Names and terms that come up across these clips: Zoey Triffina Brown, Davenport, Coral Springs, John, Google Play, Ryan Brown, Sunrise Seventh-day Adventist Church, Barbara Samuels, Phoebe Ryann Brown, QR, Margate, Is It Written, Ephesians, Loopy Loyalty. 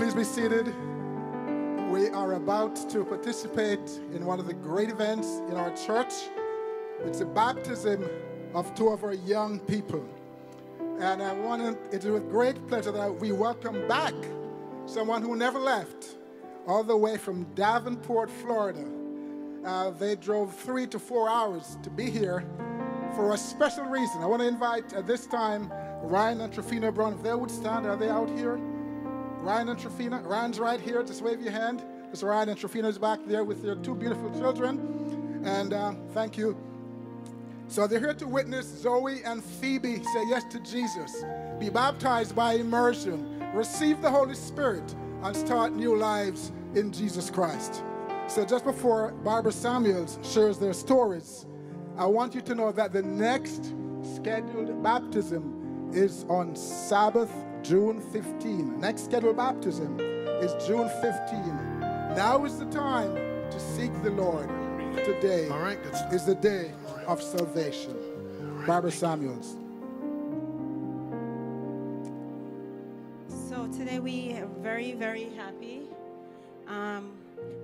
Please be seated. We are about to participate in one of the great events in our church. It's the baptism of two of our young people. And it is with great pleasure that we welcome back someone who never left, all the way from Davenport, Florida. They drove 3 to 4 hours to be here for a special reason. I want to invite at this time Ryan and Triffina Brown. If they would stand, are they out here? Ryan and Triffina. Ryan's right here. Just wave your hand. Mr. Ryan and Trifina's back there with their two beautiful children. And thank you. So they're here to witness Zoe and Phoebe say yes to Jesus, be baptized by immersion, receive the Holy Spirit, and start new lives in Jesus Christ. So just before Barbara Samuels shares their stories, I want you to know that the next scheduled baptism is on Sabbath, June 15. Next scheduled baptism is June 15. Now is the time to seek the Lord. Today is the day of salvation. Barbara Samuels. So today we are very, very happy.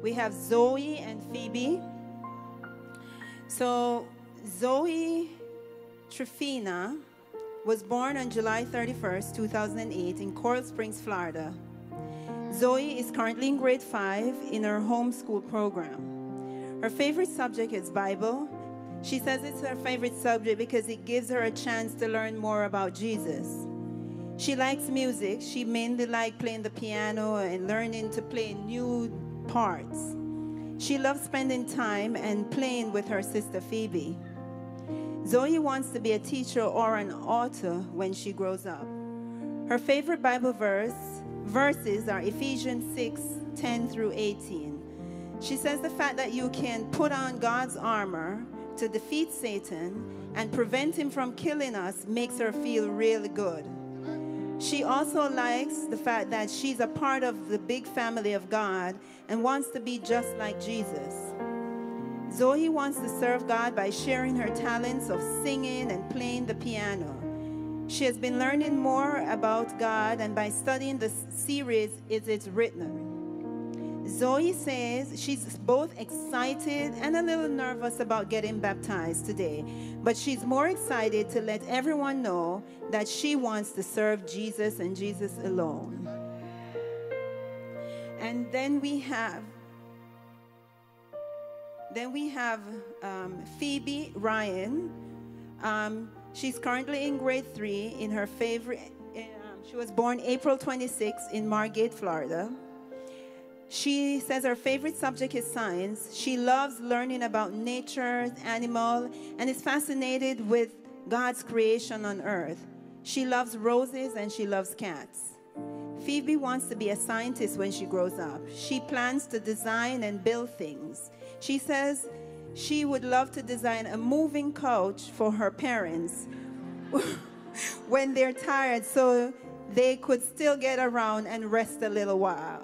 We have Zoe and Phoebe. So Zoe Triffina was born on July 31st, 2008 in Coral Springs, Florida. Zoe is currently in grade 5 in her homeschool program. Her favorite subject is Bible. She says it's her favorite subject because it gives her a chance to learn more about Jesus. She likes music. She mainly likes playing the piano and learning to play new parts. She loves spending time and playing with her sister Phoebe. Zoe wants to be a teacher or an author when she grows up. Her favorite Bible verses are Ephesians 6:10 through 18. She says the fact that you can put on God's armor to defeat Satan and prevent him from killing us makes her feel really good. She also likes the fact that she's a part of the big family of God and wants to be just like Jesus. Zoe wants to serve God by sharing her talents of singing and playing the piano. She has been learning more about God and by studying the series, Is It Written? Zoe says she's both excited and a little nervous about getting baptized today, but she's more excited to let everyone know that she wants to serve Jesus and Jesus alone. And then we have Phoebe Ryann. She's currently in grade 3 in her favorite. She was born April 26 in Margate, Florida. She says her favorite subject is science. She loves learning about nature, animal, and is fascinated with God's creation on earth. She loves roses and she loves cats. Phoebe wants to be a scientist when she grows up. She plans to design and build things. She says she would love to design a moving couch for her parents when they're tired so they could still get around and rest a little while.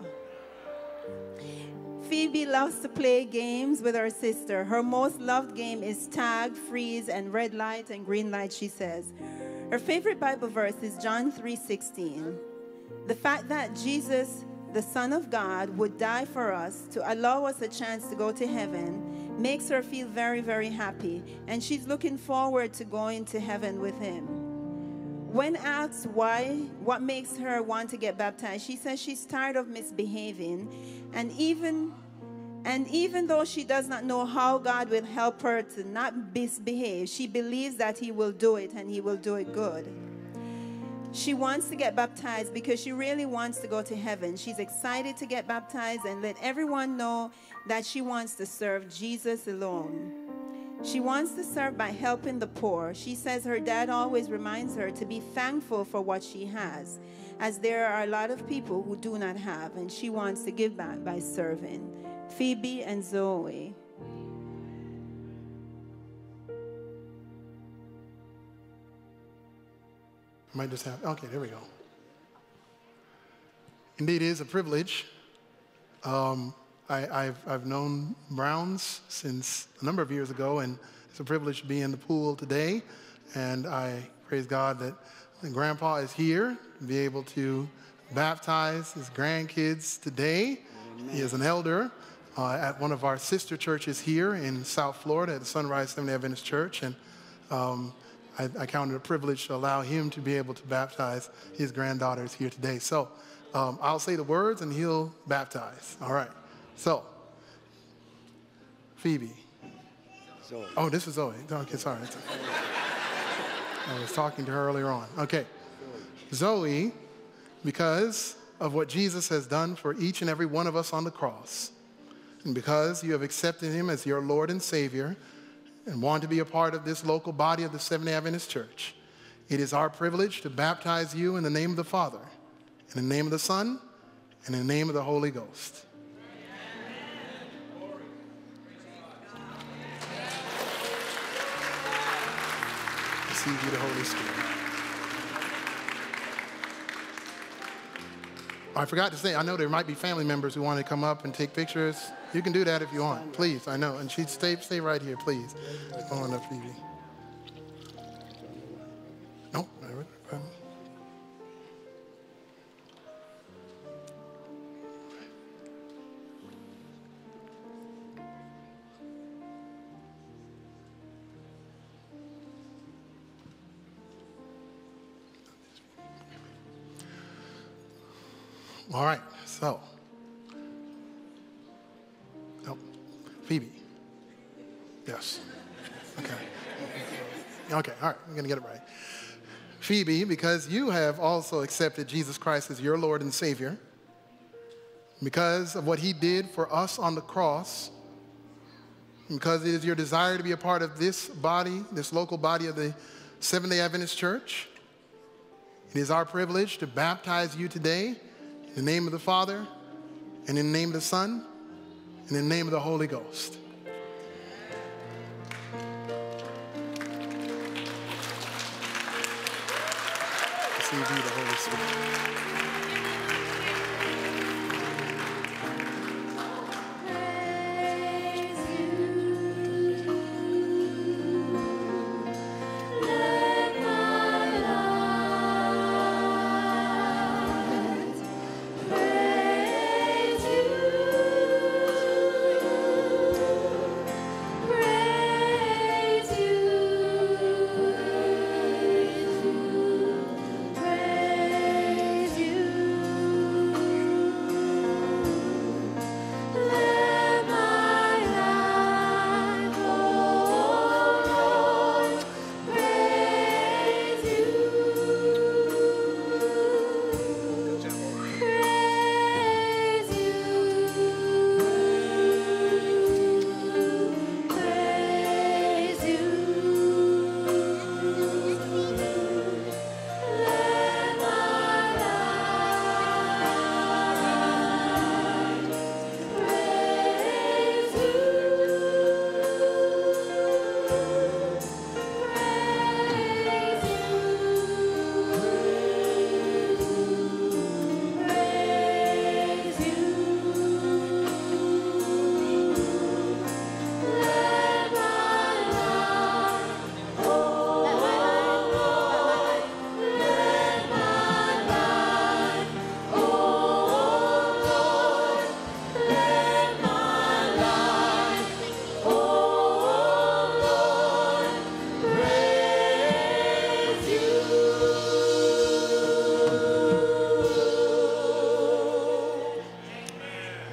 Phoebe loves to play games with her sister. Her most loved game is tag, freeze, and red light and green light, she says. Her favorite Bible verse is John 3:16. The fact that Jesus, the Son of God, would die for us to allow us a chance to go to heaven makes her feel very, very happy, and she's looking forward to going to heaven with him. When asked what makes her want to get baptized, she says she's tired of misbehaving, and even though she does not know how God will help her to not misbehave, she believes that he will do it, and he will do it good. She wants to get baptized because she really wants to go to heaven. She's excited to get baptized and let everyone know that she wants to serve Jesus alone. She wants to serve by helping the poor. She says her dad always reminds her to be thankful for what she has, as there are a lot of people who do not have, and she wants to give back by serving. Phoebe and Zoe. Might just have, okay, there we go. Indeed, it is a privilege. I've known Browns since a number of years ago, and it's a privilege to be in the pool today. And I praise God that Grandpa is here, to be able to baptize his grandkids today. Amen. He is an elder at one of our sister churches here in South Florida at the Sunrise Seventh-day Adventist Church. And I count it a privilege to allow him to be able to baptize his granddaughters here today. So I'll say the words and he'll baptize. All right. So, Phoebe. Zoe. Oh, this is Zoe. Okay, sorry. I was talking to her earlier on. Okay. Zoe, because of what Jesus has done for each and every one of us on the cross, and because you have accepted him as your Lord and Savior and want to be a part of this local body of the Seventh-day Adventist Church, it is our privilege to baptize you in the name of the Father, in the name of the Son, and in the name of the Holy Ghost. Receive you the Holy Spirit. I forgot to say, I know there might be family members who want to come up and take pictures. You can do that if you want, please. I know. And she'd stay right here, please. Come on up, Phoebe. No, never. All right, so, oh, Phoebe, yes, okay, okay, all right, I'm gonna get it right. Phoebe, because you have also accepted Jesus Christ as your Lord and Savior, because of what he did for us on the cross, because it is your desire to be a part of this body, this local body of the Seventh-day Adventist Church, it is our privilege to baptize you today in the name of the Father, and in the name of the Son, and in the name of the Holy Ghost. Receive you, the Holy Spirit.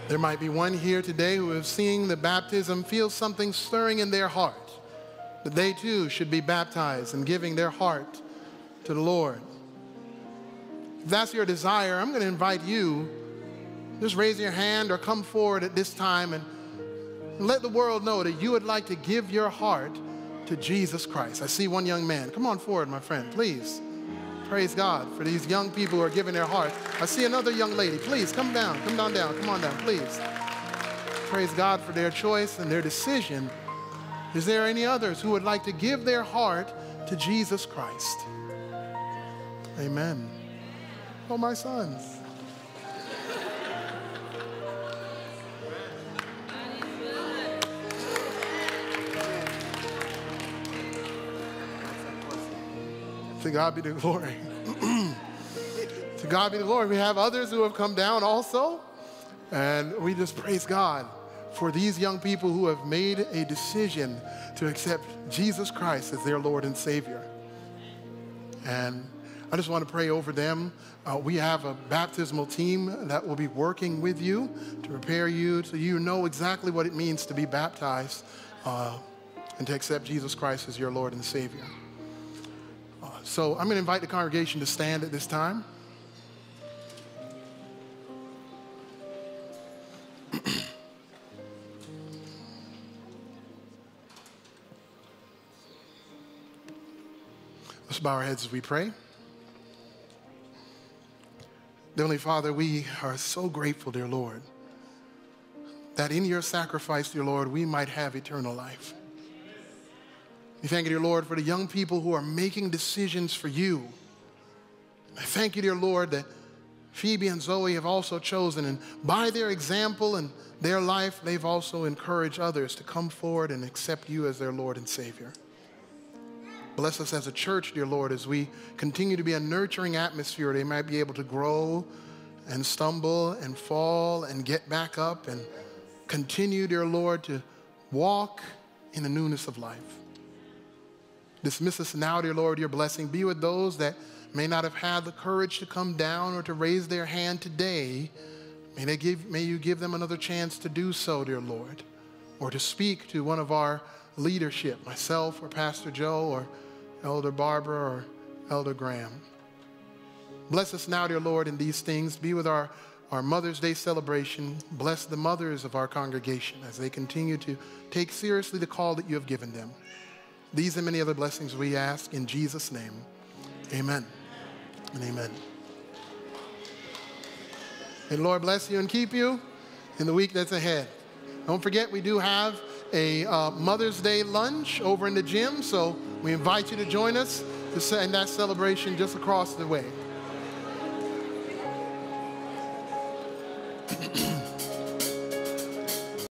There might be one here today who, have seen the baptism, feels something stirring in their heart, that they too should be baptized and giving their heart to the Lord. If that's your desire, I'm going to invite you, just raise your hand or come forward at this time and let the world know that you would like to give your heart to Jesus Christ. I see one young man. Come on forward, my friend, please. Praise God for these young people who are giving their heart. I see another young lady. Please, come on down, please. Praise God for their choice and their decision. Is there any others who would like to give their heart to Jesus Christ? Amen. Oh, my sons. To God be the glory. To God be the glory. We have others who have come down also. And we just praise God for these young people who have made a decision to accept Jesus Christ as their Lord and Savior. And I just want to pray over them. We have a baptismal team that will be working with you to prepare you so you know exactly what it means to be baptized and to accept Jesus Christ as your Lord and Savior. So I'm going to invite the congregation to stand at this time. Let's bow our heads as we pray. Heavenly Father, we are so grateful, dear Lord, that in your sacrifice, dear Lord, we might have eternal life. We thank you, dear Lord, for the young people who are making decisions for you. I thank you, dear Lord, that Phoebe and Zoe have also chosen, and by their example and their life, they've also encouraged others to come forward and accept you as their Lord and Savior. Bless us as a church, dear Lord, as we continue to be a nurturing atmosphere. They might be able to grow and stumble and fall and get back up and continue, dear Lord, to walk in the newness of life. Dismiss us now, dear Lord, your blessing. Be with those that may not have had the courage to come down or to raise their hand today. May you give them another chance to do so, dear Lord, or to speak to one of our leadership, myself or Pastor Joe or Elder Barbara or Elder Graham. Bless us now, dear Lord, in these things. Be with our Mother's Day celebration. Bless the mothers of our congregation as they continue to take seriously the call that you have given them. These and many other blessings we ask in Jesus' name. Amen and amen. May the Lord bless you and keep you in the week that's ahead. Don't forget, we do have a Mother's Day lunch over in the gym, so we invite you to join us in that celebration just across the way.